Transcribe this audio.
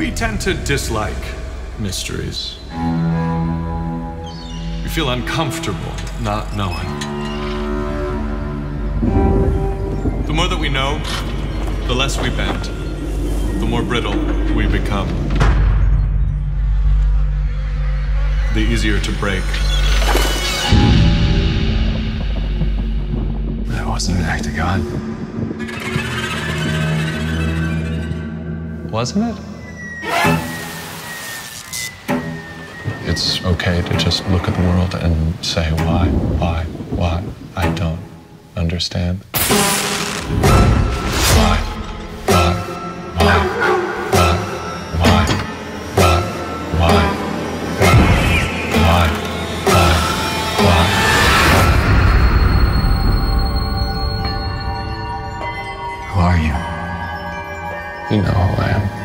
We tend to dislike mysteries. We feel uncomfortable not knowing. The more that we know, the less we bend, the more brittle we become, the easier to break. That wasn't an act of God. Wasn't it? It's okay to just look at the world and say, why? I don't understand. Why? Who are you? You know who I am.